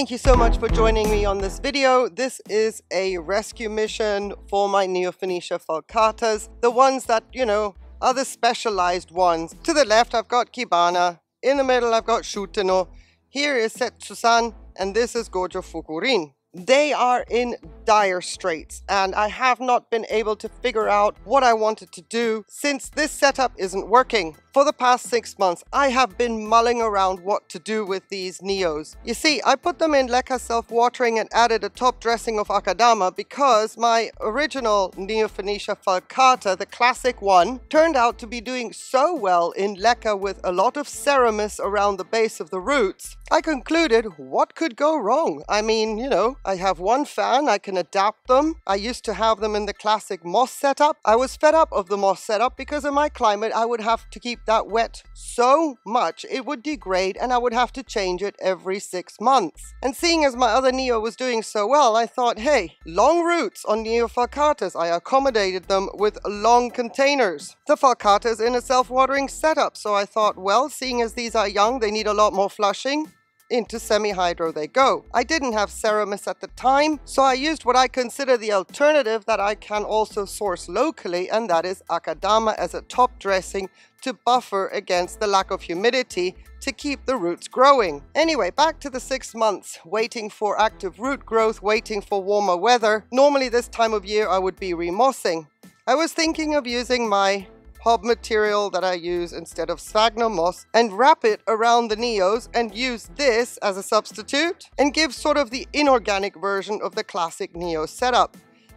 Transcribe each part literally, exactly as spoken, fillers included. Thank you so much for joining me on this video. This is a rescue mission for my Neofinetia falcatas, the ones that, you know, are the specialized ones. To the left, I've got Kibana. In the middle, I've got Shuteno. Here is Setsuzan, and this is Gojo Fukurin. They are in dire straits, and I have not been able to figure out what I wanted to do since this setup isn't working. For the past six months, I have been mulling around what to do with these Neos. You see, I put them in Leca self-watering and added a top dressing of Akadama because my original Neofinetia falcata, the classic one, turned out to be doing so well in Leca with a lot of seramis around the base of the roots. I concluded, what could go wrong? I mean, you know, I have one fan, I can adapt them. I used to have them in the classic moss setup. I was fed up of the moss setup because in my climate I would have to keep that wet so much it would degrade and I would have to change it every six months. And seeing as my other Neo was doing so well, I thought, hey, long roots on Neo falcatas. I accommodated them with long containers. The falcata is in a self-watering setup, so I thought, well, seeing as these are young, they need a lot more flushing. Into semi-hydro they go. I didn't have seramis at the time, so I used what I consider the alternative that I can also source locally, and that is Akadama as a top dressing to buffer against the lack of humidity to keep the roots growing. Anyway, back to the six months, waiting for active root growth, waiting for warmer weather. Normally this time of year I would be remossing. I was thinking of using my hob material that I use instead of sphagnum moss and wrap it around the Neos and use this as a substitute and give sort of the inorganic version of the classic Neo setup.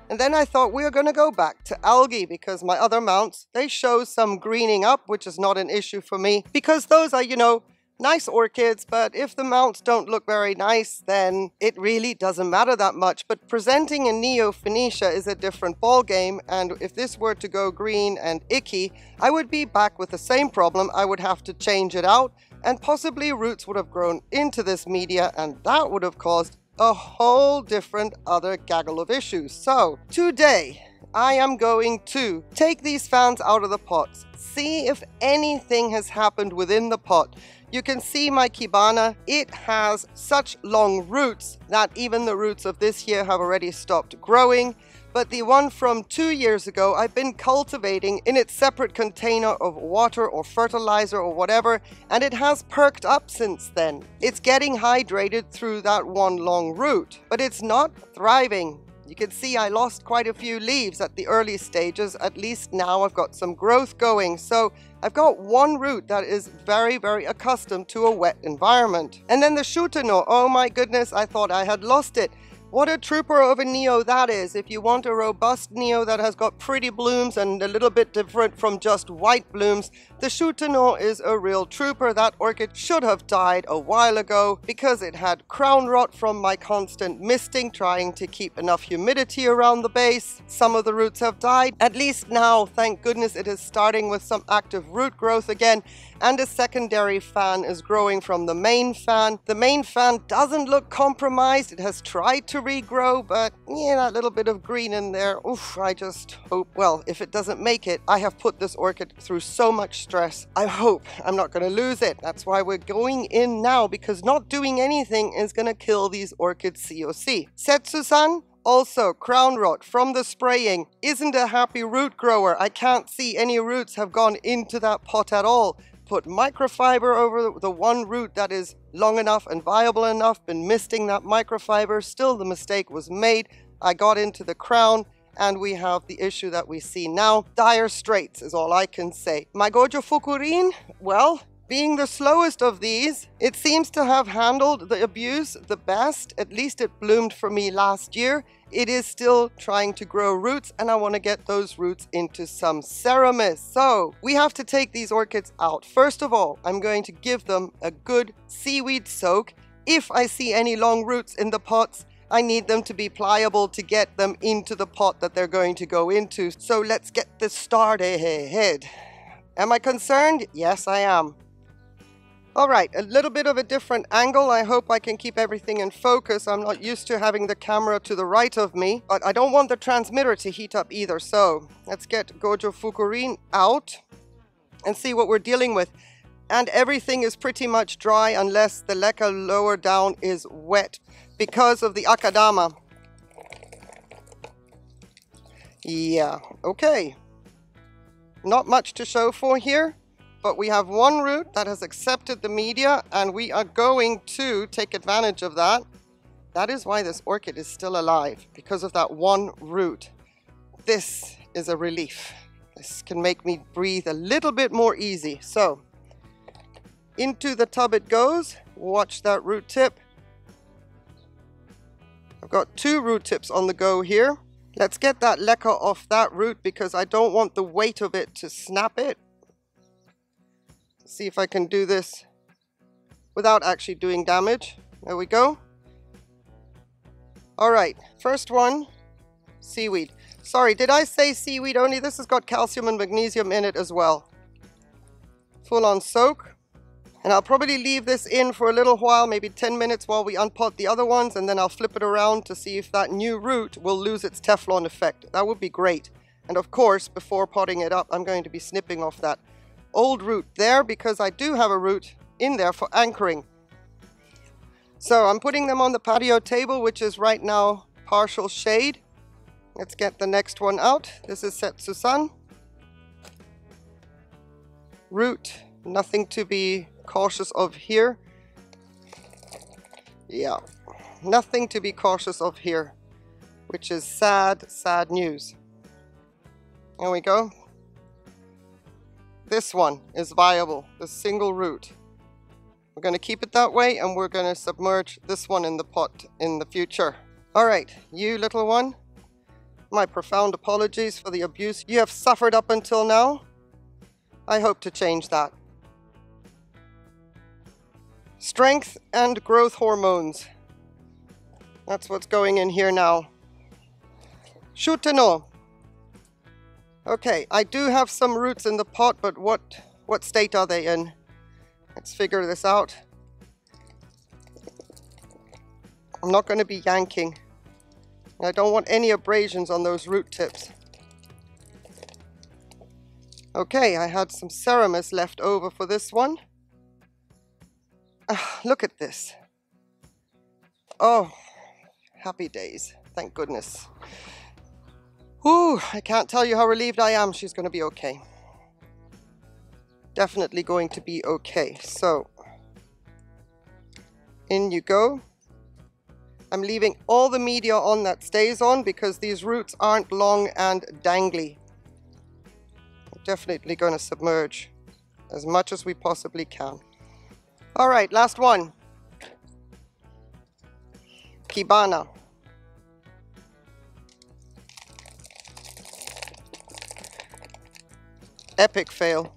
And then I thought we are going to go back to algae because my other mounts, they show some greening up, which is not an issue for me because those are, you know, nice orchids, but if the mounts don't look very nice, then it really doesn't matter that much. But presenting a Neofinetia is a different ballgame, and if this were to go green and icky, I would be back with the same problem. I would have to change it out, and possibly roots would have grown into this media, and that would have caused a whole different other gaggle of issues. So today, I am going to take these fans out of the pots, see if anything has happened within the pot. You can see my Kibana, it has such long roots that even the roots of this year have already stopped growing. But the one from two years ago, I've been cultivating in its separate container of water or fertilizer or whatever, and it has perked up since then. It's getting hydrated through that one long root, but it's not thriving. You can see I lost quite a few leaves at the early stages. At least now I've got some growth going. So I've got one root that is very, very accustomed to a wet environment. And then the Shuteno, oh my goodness, I thought I had lost it. What a trooper of a Neo that is. If you want a robust Neo that has got pretty blooms and a little bit different from just white blooms, the Shuteno is a real trooper. That orchid should have died a while ago because it had crown rot from my constant misting, trying to keep enough humidity around the base. Some of the roots have died. At least now, thank goodness, it is starting with some active root growth again, and a secondary fan is growing from the main fan. The main fan doesn't look compromised. It has tried to regrow, but yeah, that little bit of green in there, oof, I just hope, well, if it doesn't make it, I have put this orchid through so much stress. I hope I'm not going to lose it. That's why we're going in now, because not doing anything is going to kill these orchids C O C. Setsuzan, also crown rot from the spraying, isn't a happy root grower. I can't see any roots have gone into that pot at all. Put microfiber over the one root that is long enough and viable enough, been misting that microfiber, still the mistake was made. I got into the crown and we have the issue that we see now. Dire straits is all I can say. My Gojo Fukurin, well, being the slowest of these, it seems to have handled the abuse the best. At least it bloomed for me last year. It is still trying to grow roots, and I want to get those roots into some seramis. So we have to take these orchids out. First of all, I'm going to give them a good seaweed soak. If I see any long roots in the pots, I need them to be pliable to get them into the pot that they're going to go into. So let's get this started. Am I concerned? Yes, I am. All right, a little bit of a different angle. I hope I can keep everything in focus. I'm not used to having the camera to the right of me, but I don't want the transmitter to heat up either. So let's get Gojo Fukurin out and see what we're dealing with. And everything is pretty much dry unless the leca lower down is wet. because of the Akadama. Yeah, okay. Not much to show for here, but we have one route that has accepted the media, and we are going to take advantage of that. That is why this orchid is still alive, because of that one root. This is a relief. This can make me breathe a little bit more easy. So, into the tub it goes. Watch that root tip. I've got two root tips on the go here. Let's get that leca off that root because I don't want the weight of it to snap it. Let's see if I can do this without actually doing damage. There we go. All right, first one, seaweed. Sorry, did I say seaweed only? This has got calcium and magnesium in it as well. Full on soak. And I'll probably leave this in for a little while, maybe ten minutes while we unpot the other ones, and then I'll flip it around to see if that new root will lose its Teflon effect. That would be great. And of course, before potting it up, I'm going to be snipping off that old root there because I do have a root in there for anchoring. So I'm putting them on the patio table, which is right now partial shade. Let's get the next one out. This is Setsuzan. Root, nothing to be cautious of here. Yeah, nothing to be cautious of here, which is sad, sad news. There we go. This one is viable, the single root. We're going to keep it that way, and we're going to submerge this one in the pot in the future. All right, you little one. My profound apologies for the abuse you have suffered up until now. I hope to change that. Strength and growth hormones. That's what's going in here now. Shuteno. Okay, I do have some roots in the pot, but what, what state are they in? Let's figure this out. I'm not going to be yanking. I don't want any abrasions on those root tips. Okay, I had some seramis left over for this one. Ah, look at this. Oh, happy days. Thank goodness. Ooh, I can't tell you how relieved I am. She's going to be okay. Definitely going to be okay. So, in you go. I'm leaving all the media on that stays on because these roots aren't long and dangly. I'm definitely going to submerge as much as we possibly can. All right, last one. Kibana. Epic fail.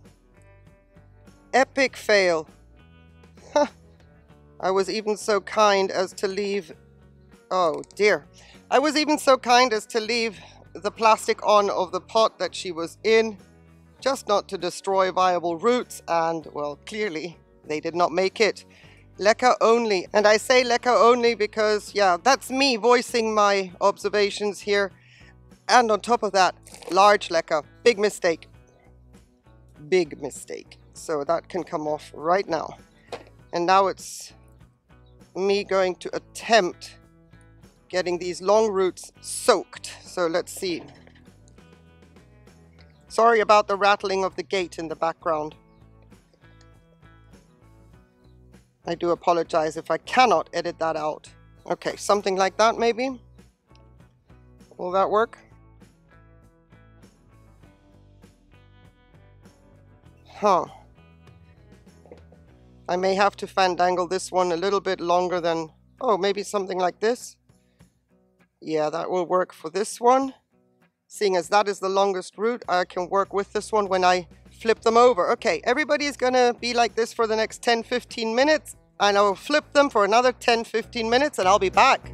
Epic fail. Huh. I was even so kind as to leave... Oh dear. I was even so kind as to leave the plastic on of the pot that she was in, just not to destroy viable roots, and well, clearly they did not make it. Leca only. And I say leca only because, yeah, that's me voicing my observations here. And on top of that, large leca. Big mistake. Big mistake. So that can come off right now. And now it's me going to attempt getting these long roots soaked. So let's see. Sorry about the rattling of the gate in the background. I do apologize if I cannot edit that out. Okay, something like that maybe. Will that work? Huh. I may have to fandangle this one a little bit longer than... Oh, maybe something like this. Yeah, that will work for this one. Seeing as that is the longest root, I can work with this one when I flip them over. Okay, everybody's gonna be like this for the next ten to fifteen minutes, and I'll flip them for another ten to fifteen minutes, and I'll be back.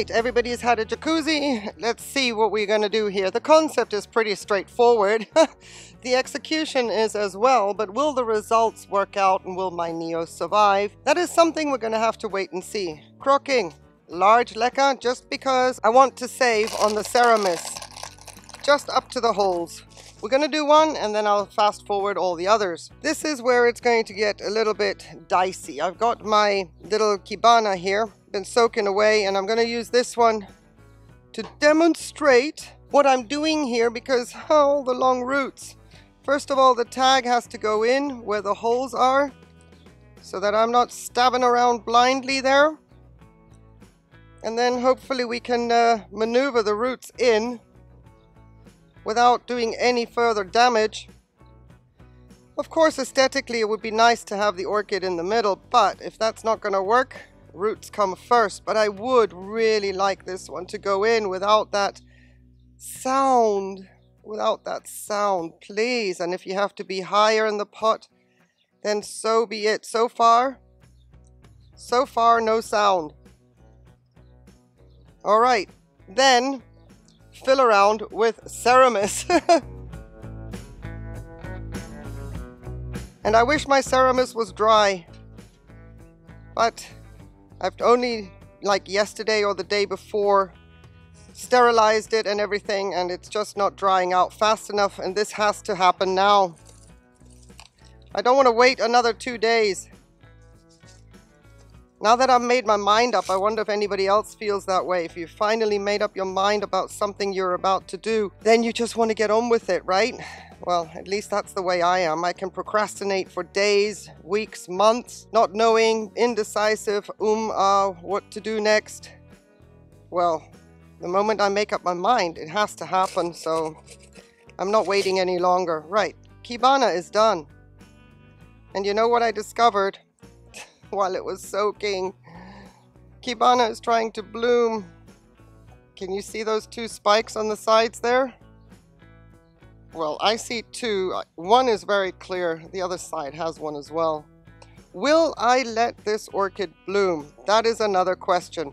Right, everybody's had a jacuzzi. Let's see what we're gonna do here. The concept is pretty straightforward. The execution is as well, but will the results work out and will my Neo survive? That is something we're gonna have to wait and see. Croaking, large leca, just because I want to save on the seramis. Just up to the holes. We're going to do one and then I'll fast forward all the others. This is where it's going to get a little bit dicey. I've got my little Kibana here, been soaking away, and I'm going to use this one to demonstrate what I'm doing here because all oh, the long roots. First of all, the tag has to go in where the holes are so that I'm not stabbing around blindly there. And then hopefully we can uh, maneuver the roots in without doing any further damage. Of course, aesthetically, it would be nice to have the orchid in the middle, but if that's not going to work, roots come first. But I would really like this one to go in without that sound, without that sound, please. And if you have to be higher in the pot, then so be it. So far, so far, no sound. All right, then fill around with seramis. And I wish my seramis was dry, but I've only like yesterday or the day before sterilized it and everything, and it's just not drying out fast enough, and this has to happen now. I don't want to wait another two days. Now that I've made my mind up, I wonder if anybody else feels that way. If you finally made up your mind about something you're about to do, then you just want to get on with it, right? Well, at least that's the way I am. I can procrastinate for days, weeks, months, not knowing, indecisive, um, uh, what to do next. Well, the moment I make up my mind, it has to happen, so I'm not waiting any longer. Right, Kibana is done. And you know what I discovered? While it was soaking, Kibana is trying to bloom. Can you see those two spikes on the sides there? Well, I see two. One is very clear. The other side has one as well. Will I let this orchid bloom? That is another question.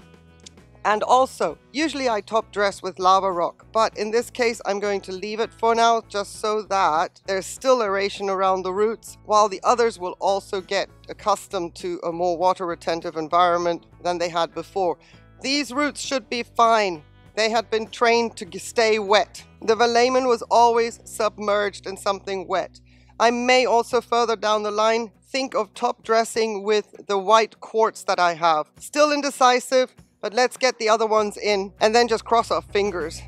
And also, usually I top dress with lava rock, but in this case, I'm going to leave it for now just so that there's still aeration around the roots, while the others will also get accustomed to a more water retentive environment than they had before. These roots should be fine. They had been trained to stay wet. The velamen was always submerged in something wet. I may also further down the line think of top dressing with the white quartz that I have. Still indecisive, but let's get the other ones in and then just cross our fingers.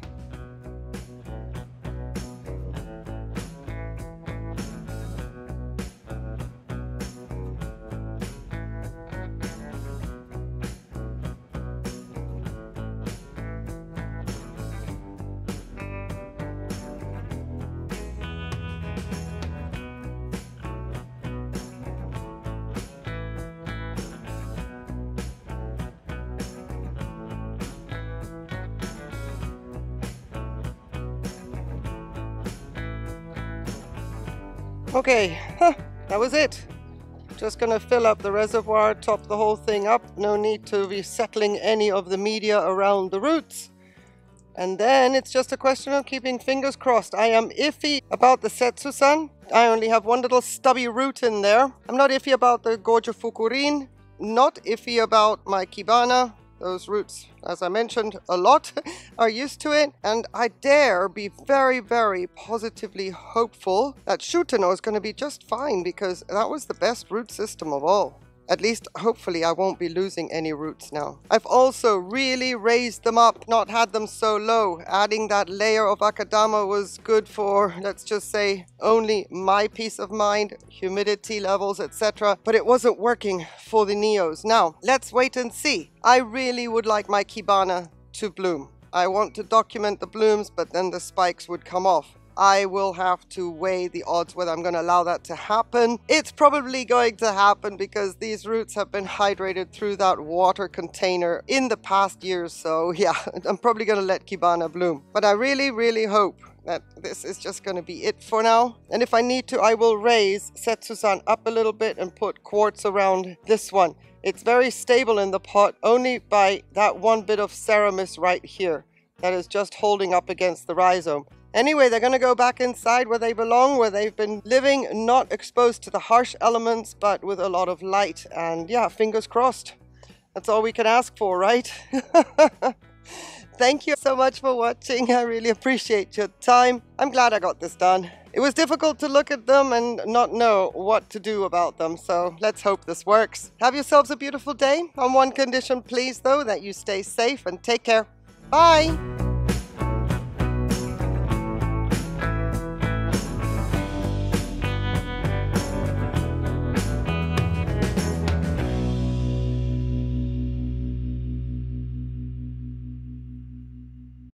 Okay, huh, that was it. Just gonna fill up the reservoir, top the whole thing up. No need to be settling any of the media around the roots. And then it's just a question of keeping fingers crossed. I am iffy about the Setsuzan. I only have one little stubby root in there. I'm not iffy about the Gojo Fukurin. Not iffy about my Kibana. Those roots, as I mentioned, a lot are used to it. And I dare be very, very positively hopeful that Shuteno is going to be just fine because that was the best root system of all. At least, hopefully, I won't be losing any roots now. I've also really raised them up, not had them so low. Adding that layer of Akadama was good for, let's just say, only my peace of mind, humidity levels, et cetera. But it wasn't working for the Neos. Now, let's wait and see. I really would like my Kibana to bloom. I want to document the blooms, but then the spikes would come off. I will have to weigh the odds whether I'm going to allow that to happen. It's probably going to happen because these roots have been hydrated through that water container in the past year or so. Yeah, I'm probably going to let Kibana bloom. But I really, really hope that this is just going to be it for now. And if I need to, I will raise Setsuzan up a little bit and put quartz around this one. It's very stable in the pot only by that one bit of seramis right here that is just holding up against the rhizome. Anyway, they're going to go back inside where they belong, where they've been living, not exposed to the harsh elements, but with a lot of light. And yeah, fingers crossed. That's all we can ask for, right? Thank you so much for watching. I really appreciate your time. I'm glad I got this done. It was difficult to look at them and not know what to do about them, so let's hope this works. Have yourselves a beautiful day. On one condition, please, though, that you stay safe and take care. Bye!